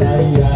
Saja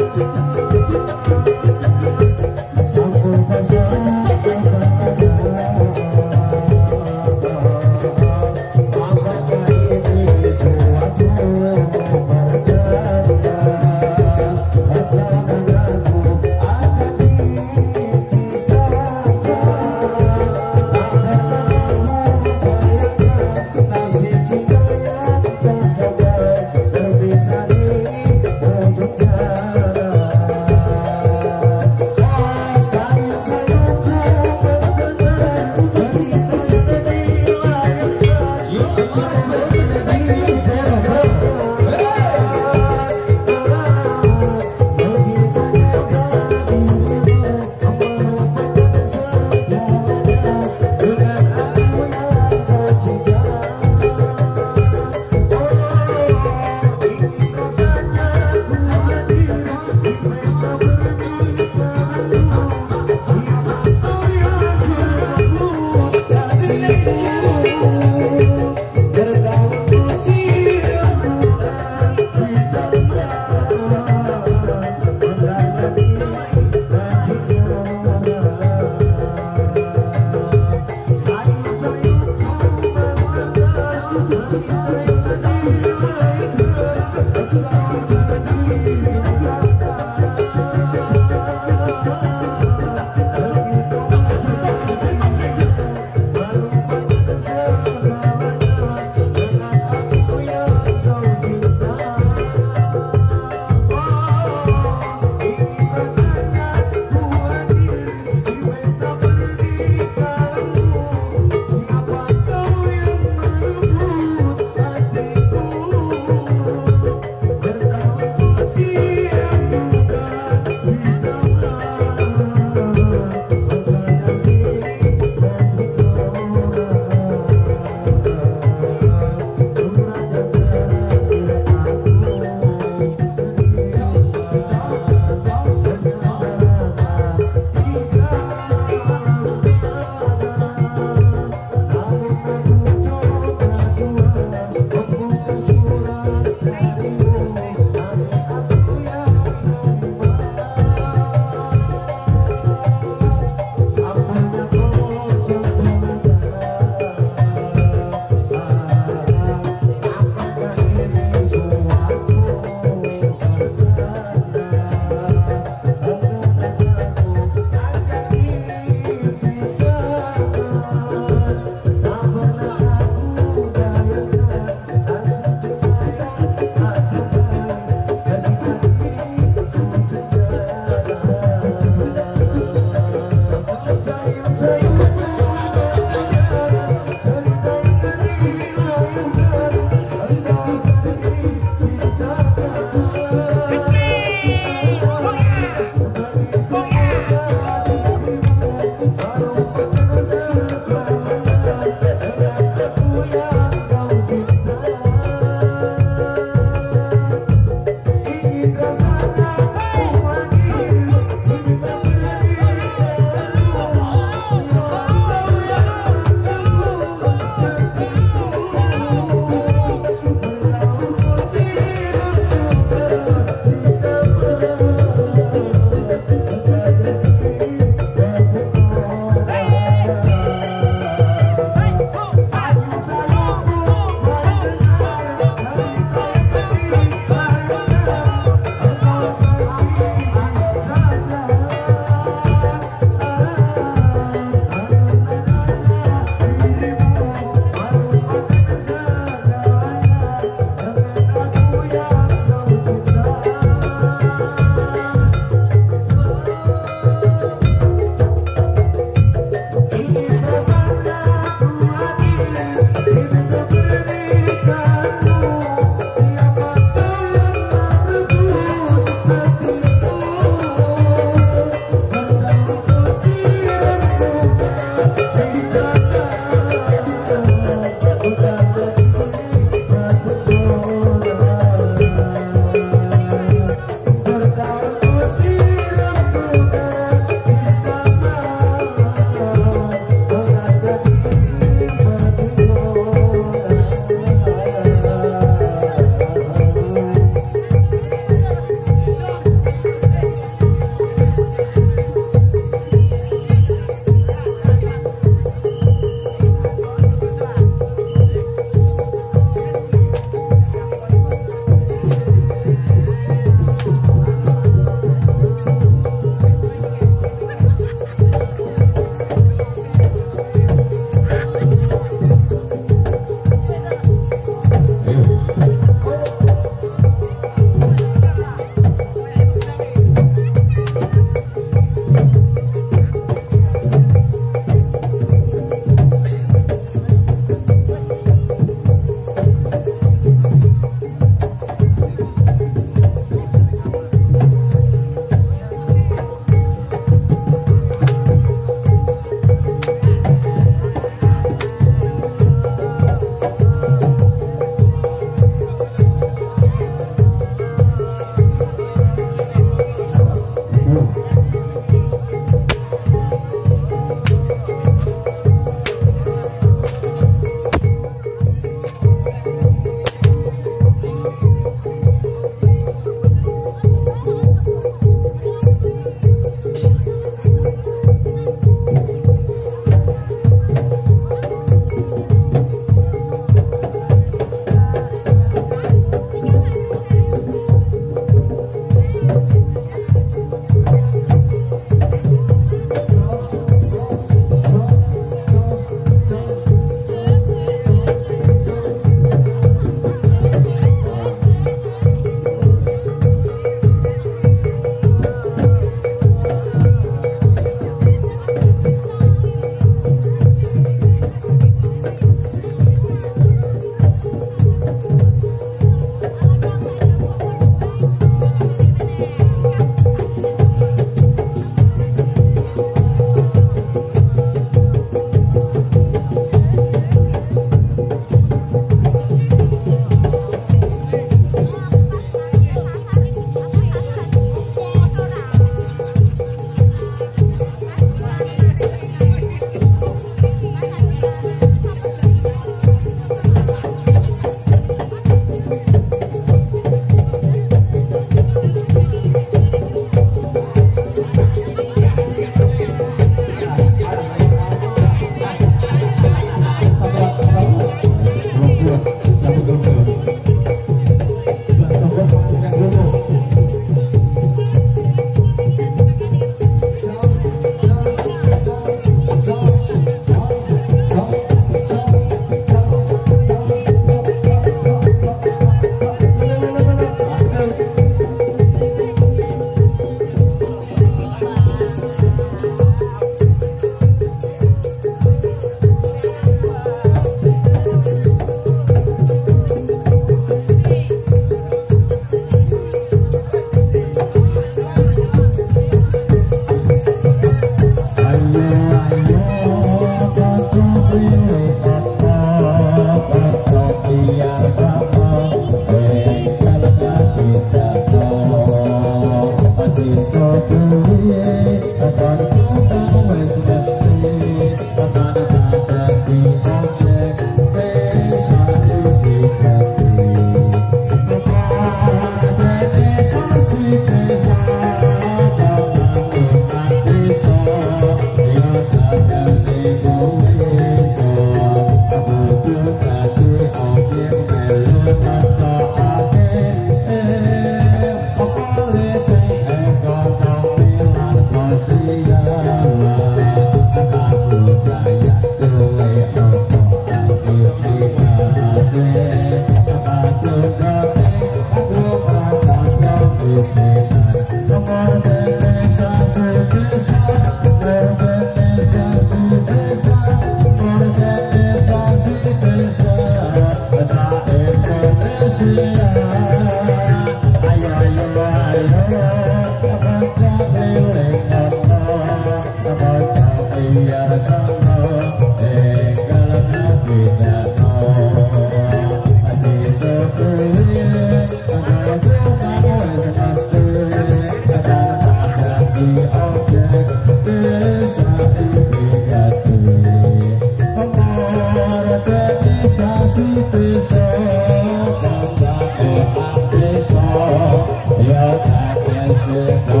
Yeah.